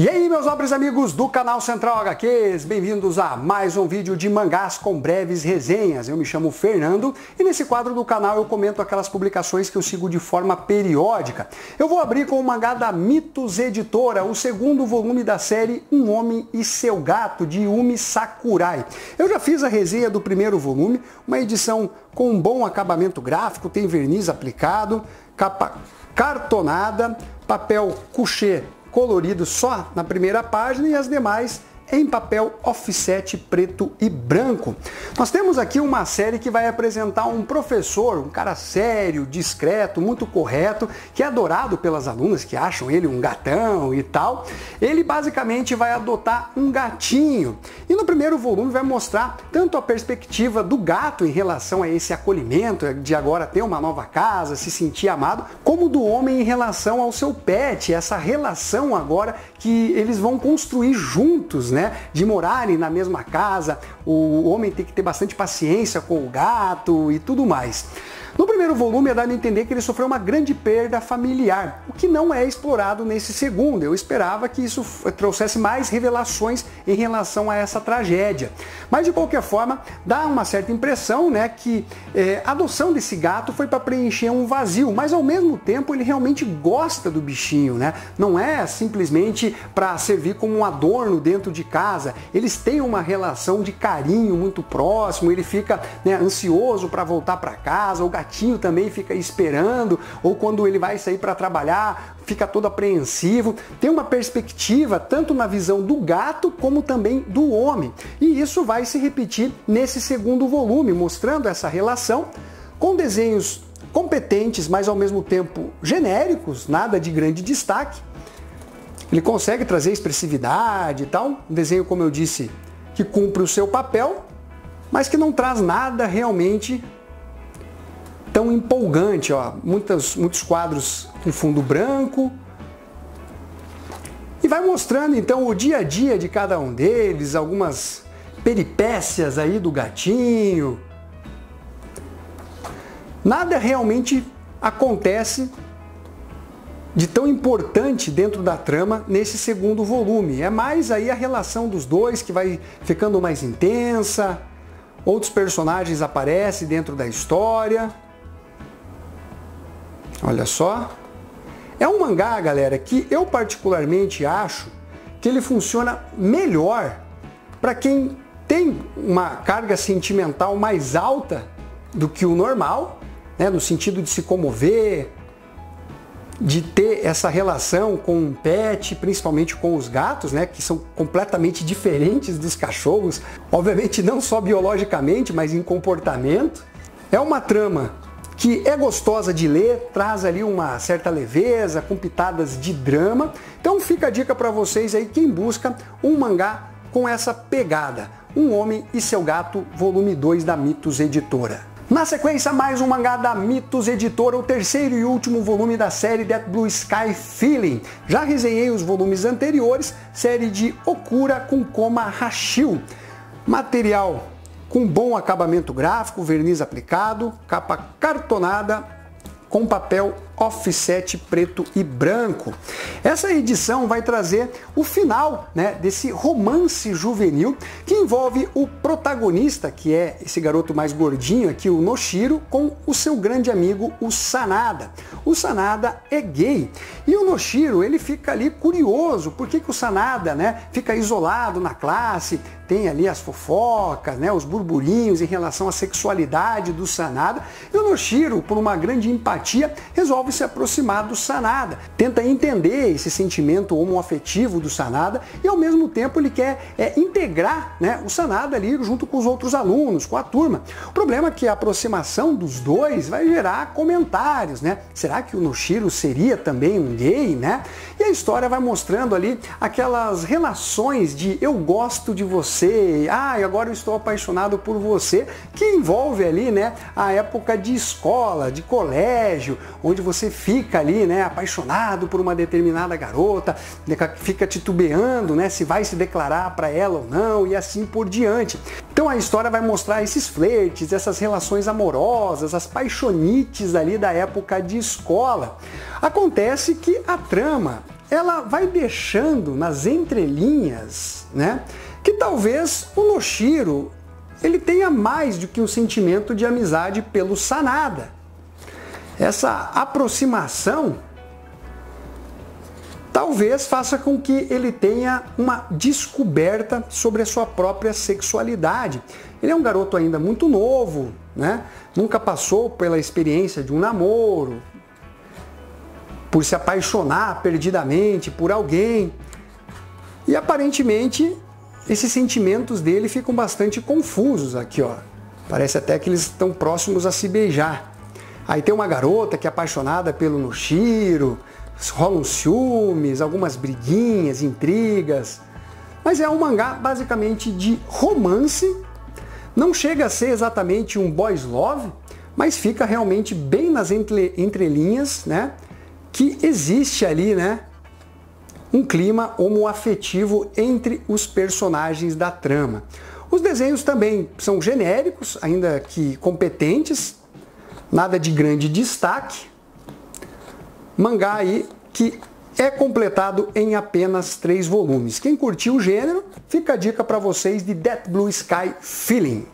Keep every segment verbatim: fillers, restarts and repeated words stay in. E aí, meus nobres amigos do canal Central agá quês, bem-vindos a mais um vídeo de mangás com breves resenhas. Eu me chamo Fernando e nesse quadro do canal eu comento aquelas publicações que eu sigo de forma periódica. Eu vou abrir com o mangá da Mythos Editora, o segundo volume da série Um Homem e Seu Gato, de Yumi Sakurai. Eu já fiz a resenha do primeiro volume, uma edição com um bom acabamento gráfico, tem verniz aplicado, capa cartonada, papel couché colorido só na primeira página e as demais em papel offset preto e branco. Nós temos aqui uma série que vai apresentar um professor, um cara sério, discreto, muito correto, que é adorado pelas alunas que acham ele um gatão e tal. Ele basicamente vai adotar um gatinho e no primeiro volume vai mostrar tanto a perspectiva do gato em relação a esse acolhimento, de agora ter uma nova casa, se sentir amado, como do homem em relação ao seu pet, essa relação agora que eles vão construir juntos, né? Né, de morarem na mesma casa, o homem tem que ter bastante paciência com o gato e tudo mais. No primeiro volume é dado a entender que ele sofreu uma grande perda familiar, o que não é explorado nesse segundo. Eu esperava que isso trouxesse mais revelações em relação a essa tragédia. Mas de qualquer forma, dá uma certa impressão, né, que é, a adoção desse gato foi para preencher um vazio, mas ao mesmo tempo ele realmente gosta do bichinho, né? Não é simplesmente para servir como um adorno dentro de casa. Eles têm uma relação de carinho muito próximo, ele fica, né, ansioso para voltar para casa, o gatinho também fica esperando, ou quando ele vai sair para trabalhar, fica todo apreensivo. Tem uma perspectiva tanto na visão do gato como também do homem. E isso vai se repetir nesse segundo volume, mostrando essa relação com desenhos competentes, mas ao mesmo tempo genéricos, nada de grande destaque. Ele consegue trazer expressividade e tal, um desenho, como eu disse, que cumpre o seu papel, mas que não traz nada realmente tão empolgante, ó. Muitos, muitos quadros com fundo branco. E vai mostrando então o dia a dia de cada um deles, algumas peripécias aí do gatinho. Nada realmente acontece de tão importante dentro da trama nesse segundo volume. É mais aí a relação dos dois que vai ficando mais intensa. Outros personagens aparecem dentro da história. Olha só, é um mangá, galera, que eu particularmente acho que ele funciona melhor para quem tem uma carga sentimental mais alta do que o normal, né, no sentido de se comover, de ter essa relação com um pet, principalmente com os gatos, né, que são completamente diferentes dos cachorros, obviamente não só biologicamente, mas em comportamento. É uma trama que é gostosa de ler, traz ali uma certa leveza, com pitadas de drama. Então fica a dica para vocês aí, quem busca um mangá com essa pegada. Um Homem e Seu Gato, volume dois da Mythos Editora. Na sequência, mais um mangá da Mythos Editora, o terceiro e último volume da série That Blue Sky Feeling. Já resenhei os volumes anteriores, série de Ocura com coma Rachiu. Material com bom acabamento gráfico, verniz aplicado, capa cartonada, com papel offset preto e branco. Essa edição vai trazer o final, né, desse romance juvenil que envolve o protagonista, que é esse garoto mais gordinho aqui, o Noshiro, com o seu grande amigo, o Sanaga. O Sanaga é gay e o Noshiro, ele fica ali curioso, por que que o Sanaga, né, fica isolado na classe. Tem ali as fofocas, né, os burburinhos em relação à sexualidade do Sanaga. E o Noshiro, por uma grande empatia, resolve se aproximar do Sanaga. Tenta entender esse sentimento homoafetivo do Sanaga e, ao mesmo tempo, ele quer é, integrar, né, o Sanaga ali junto com os outros alunos, com a turma. O problema é que a aproximação dos dois vai gerar comentários, né? Será que o Noshiro seria também um gay, né? E a história vai mostrando ali aquelas relações de eu gosto de você, ah, e agora eu estou apaixonado por você, que envolve ali, né, a época de escola, de colégio, onde você fica ali, né, apaixonado por uma determinada garota, fica titubeando, né, se vai se declarar para ela ou não e assim por diante. Então a história vai mostrar esses flertes, essas relações amorosas, as paixonites ali da época de escola. Acontece que a trama ela vai deixando nas entrelinhas, né, que talvez o Noshiro ele tenha mais do que um sentimento de amizade pelo Sanaga. Essa aproximação talvez faça com que ele tenha uma descoberta sobre a sua própria sexualidade. Ele é um garoto ainda muito novo, né? Nunca passou pela experiência de um namoro, por se apaixonar perdidamente por alguém. E aparentemente esses sentimentos dele ficam bastante confusos aqui, ó. Parece até que eles estão próximos a se beijar. Aí tem uma garota que é apaixonada pelo Noshiro, rolam ciúmes, algumas briguinhas, intrigas, mas é um mangá basicamente de romance, não chega a ser exatamente um boys love, mas fica realmente bem nas entre, entrelinhas, né, que existe ali, né, um clima homoafetivo entre os personagens da trama. Os desenhos também são genéricos, ainda que competentes, nada de grande destaque. Mangá aí que é completado em apenas três volumes. Quem curtiu o gênero, fica a dica para vocês de That Blue Sky Feeling.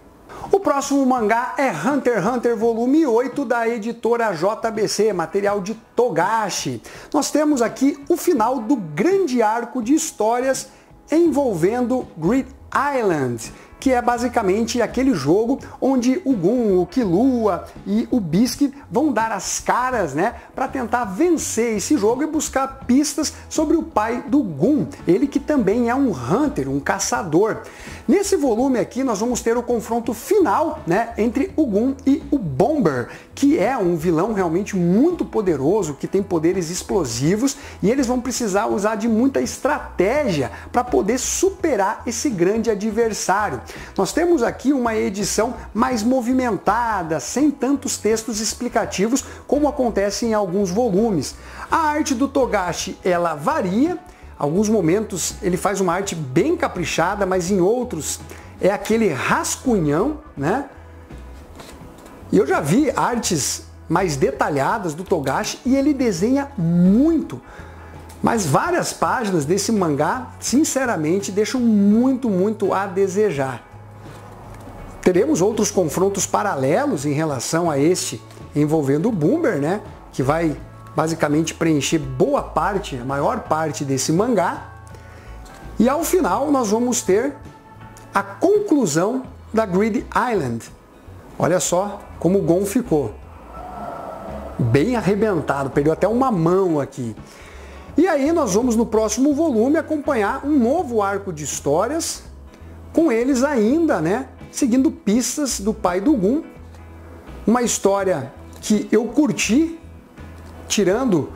O próximo mangá é Hunter x Hunter volume oito da editora J B C, material de Togashi. Nós temos aqui o final do grande arco de histórias envolvendo Greedy Island, que é basicamente aquele jogo onde o Gon, o Killua e o Bisque vão dar as caras, né, para tentar vencer esse jogo e buscar pistas sobre o pai do Gon, ele que também é um hunter, um caçador. Nesse volume aqui nós vamos ter o confronto final, né, entre o Gon e o Bomber, que é um vilão realmente muito poderoso, que tem poderes explosivos, e eles vão precisar usar de muita estratégia para poder superar esse grande adversário. Nós temos aqui uma edição mais movimentada, sem tantos textos explicativos como acontece em alguns volumes. A arte do Togashi, ela varia, alguns momentos ele faz uma arte bem caprichada, mas em outros é aquele rascunhão, né? E eu já vi artes mais detalhadas do Togashi e ele desenha muito. Mas várias páginas desse mangá, sinceramente, deixam muito, muito a desejar. Teremos outros confrontos paralelos em relação a este envolvendo o Bomber, né? Que vai basicamente preencher boa parte, a maior parte desse mangá. E ao final nós vamos ter a conclusão da Greedy Island. Olha só como o Gon ficou. Bem arrebentado, perdeu até uma mão aqui. E aí nós vamos no próximo volume acompanhar um novo arco de histórias, com eles ainda, né, seguindo pistas do pai do Gon. Uma história que eu curti, tirando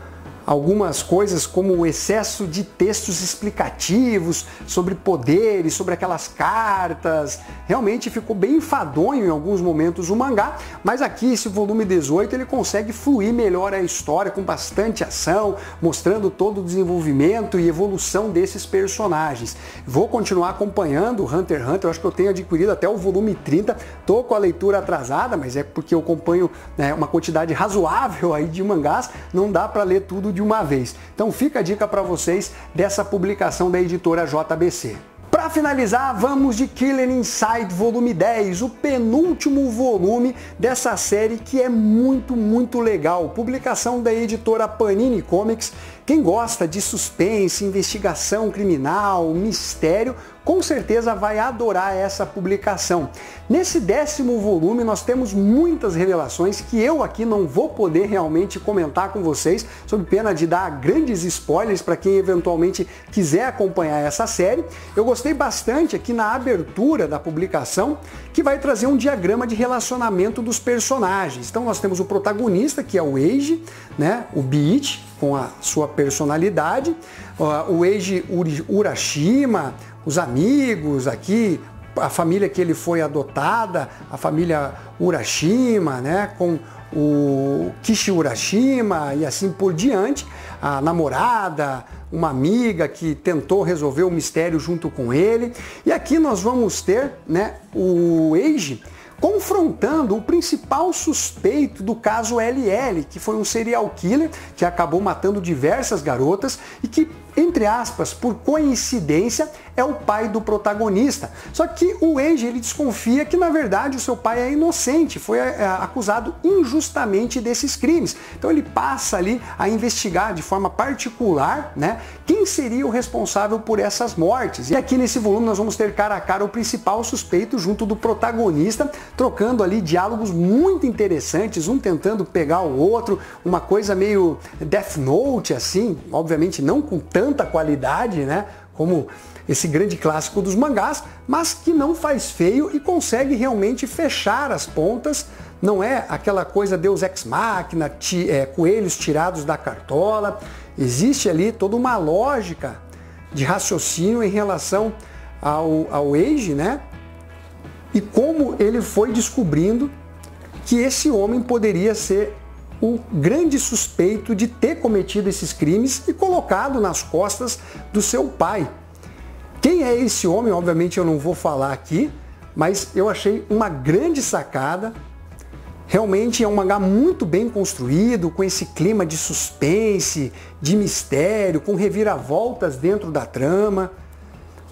algumas coisas como o excesso de textos explicativos sobre poderes, sobre aquelas cartas. Realmente ficou bem enfadonho em alguns momentos o mangá, mas aqui esse volume dezoito ele consegue fluir melhor a história com bastante ação, mostrando todo o desenvolvimento e evolução desses personagens. Vou continuar acompanhando Hunter x Hunter, eu acho que eu tenho adquirido até o volume trinta, tô com a leitura atrasada, mas é porque eu acompanho, né, uma quantidade razoável aí de mangás, não dá para ler tudo de de uma vez. Então fica a dica para vocês dessa publicação da editora J B C. Para finalizar, vamos de Killer Inside volume dez, o penúltimo volume dessa série que é muito, muito legal. Publicação da editora Panini Comics. Quem gosta de suspense, investigação criminal, mistério, com certeza vai adorar essa publicação. Nesse décimo volume nós temos muitas revelações que eu aqui não vou poder realmente comentar com vocês, sob pena de dar grandes spoilers para quem eventualmente quiser acompanhar essa série. Eu gostei bastante aqui na abertura da publicação, que vai trazer um diagrama de relacionamento dos personagens. Então nós temos o protagonista, que é o Eiji, né, o Beach, com a sua personalidade, o Eiji Urashima, os amigos aqui, a família que ele foi adotada, a família Urashima, né, com o Kishi Urashima e assim por diante, a namorada, uma amiga que tentou resolver o mistério junto com ele. E aqui nós vamos ter, né, o Eiji confrontando o principal suspeito do caso L L, que foi um serial killer que acabou matando diversas garotas e que, entre aspas, por coincidência, é o pai do protagonista. Só que o Eiji, ele desconfia que, na verdade, o seu pai é inocente, foi acusado injustamente desses crimes. Então ele passa ali a investigar de forma particular, né, quem seria o responsável por essas mortes. E aqui nesse volume nós vamos ter cara a cara o principal suspeito junto do protagonista, trocando ali diálogos muito interessantes, um tentando pegar o outro, uma coisa meio Death Note, assim, obviamente não com tanta qualidade, né, como esse grande clássico dos mangás, mas que não faz feio e consegue realmente fechar as pontas. Não é aquela coisa Deus Ex Machina, é, coelhos tirados da cartola. Existe ali toda uma lógica de raciocínio em relação ao, ao Eiji, né? E como ele foi descobrindo que esse homem poderia ser o grande suspeito de ter cometido esses crimes e colocado nas costas do seu pai. Quem é esse homem? Obviamente eu não vou falar aqui, mas eu achei uma grande sacada. Realmente é um mangá muito bem construído, com esse clima de suspense, de mistério, com reviravoltas dentro da trama.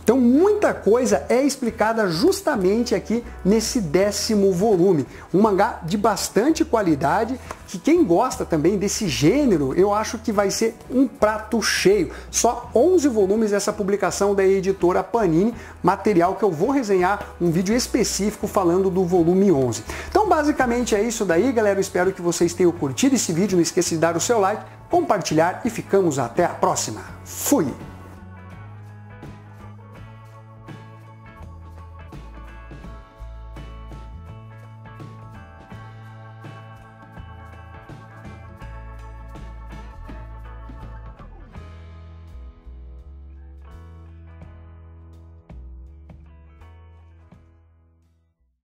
Então muita coisa é explicada justamente aqui nesse décimo volume. Um mangá de bastante qualidade, que quem gosta também desse gênero, eu acho que vai ser um prato cheio. Só onze volumes essa publicação da editora Panini, material que eu vou resenhar um vídeo específico falando do volume onze. Então basicamente é isso daí, galera. Eu espero que vocês tenham curtido esse vídeo. Não esqueça de dar o seu like, compartilhar e ficamos até a próxima. Fui!